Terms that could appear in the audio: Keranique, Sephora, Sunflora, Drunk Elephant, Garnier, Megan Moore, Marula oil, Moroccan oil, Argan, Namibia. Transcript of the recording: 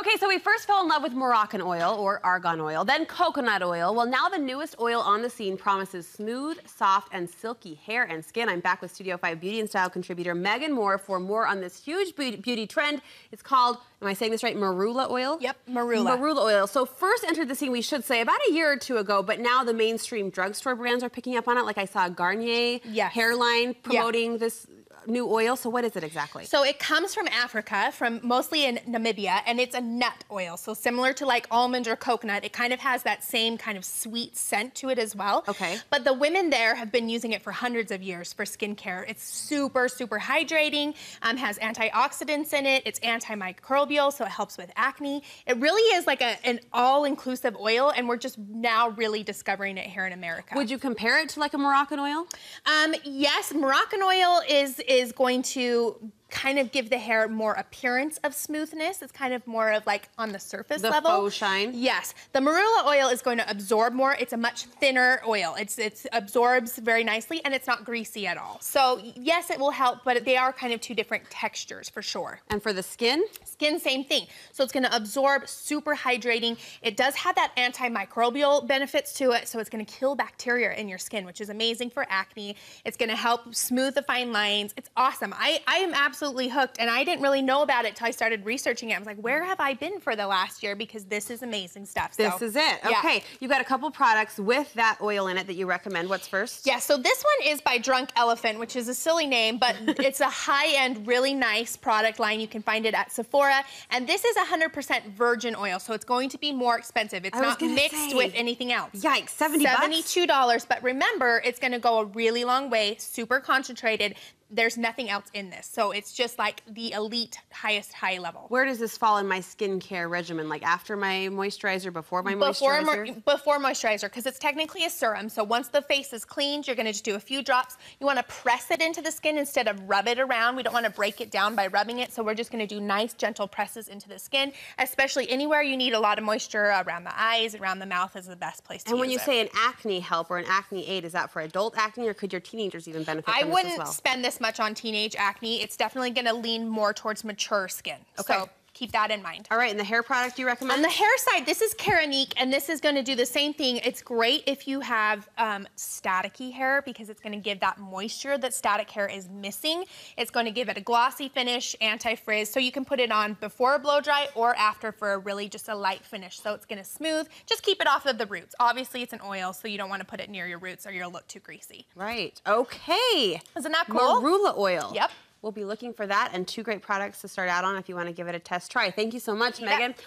Okay, so we first fell in love with Moroccan oil, or argan oil, then coconut oil. Well, now the newest oil on the scene promises smooth, soft, and silky hair and skin. I'm back with Studio 5 beauty and style contributor Megan Moore for more on this huge beauty trend. It's called, am I saying this right, Marula oil? Yep, Marula. Marula oil. So first entered the scene, we should say, about a year or two ago, but now the mainstream drugstore brands are picking up on it. Like I saw Garnier, yes, hairline promoting, yep, this new oil. So what is it exactly? So it comes from Africa, from mostly in Namibia, and it's a nut oil. So similar to like almond or coconut, it kind of has that same kind of sweet scent to it as well. Okay. But the women there have been using it for hundreds of years for skincare. It's super, super hydrating, has antioxidants in it, it's antimicrobial, so it helps with acne. It really is like an all-inclusive oil, and we're just now really discovering it here in America. Would you compare it to like a Moroccan oil? Yes, Moroccan oil is going to kind of give the hair more appearance of smoothness. It's kind of more of like on the surface level. The faux shine. Yes. The Marula oil is going to absorb more. It's a much thinner oil. It absorbs very nicely, and it's not greasy at all. So yes, it will help, but they are kind of two different textures for sure. And for the skin? Skin, same thing. So it's going to absorb, super hydrating. It does have that antimicrobial benefits to it, so it's going to kill bacteria in your skin, which is amazing for acne. It's going to help smooth the fine lines. It's awesome. I am absolutely hooked, and I didn't really know about it till I started researching it. I was like, where have I been for the last year? Because this is amazing stuff. So, this is it. Okay, yeah. You've got a couple products with that oil in it that you recommend. What's first? Yeah, so this one is by Drunk Elephant, which is a silly name, but it's a high-end, really nice product line. You can find it at Sephora, and this is 100% virgin oil, so it's going to be more expensive. It's not mixed with anything else. Yikes, $72, but remember, it's going to go a really long way, super concentrated. There's nothing else in this, so it's just like the elite, highest high level. Where does this fall in my skincare regimen? Like after my moisturizer, before my moisturizer? Before moisturizer, because it's technically a serum, so once the face is cleaned, you're gonna just do a few drops. You wanna press it into the skin instead of rub it around. We don't wanna break it down by rubbing it, so we're just gonna do nice, gentle presses into the skin, especially anywhere you need a lot of moisture, around the eyes, around the mouth is the best place to use it. And when you say an acne help or an acne aid, is that for adult acne, or could your teenagers even benefit from this as well? I wouldn't spend this much on teenage acne. It's definitely going to lean more towards mature skin. Okay. So keep that in mind. All right, and the hair product you recommend? On the hair side, this is Keranique, and this is going to do the same thing. It's great if you have staticky hair, because it's going to give that moisture that static hair is missing. It's going to give it a glossy finish, anti-frizz, so you can put it on before a blow dry or after for a really just a light finish. So it's going to smooth. Just keep it off of the roots. Obviously, it's an oil, so you don't want to put it near your roots or you'll look too greasy. Right. Okay. Isn't that cool? Marula oil. Yep. We'll be looking for that and two great products to start out on if you want to give it a test try. Thank you so much, Megan.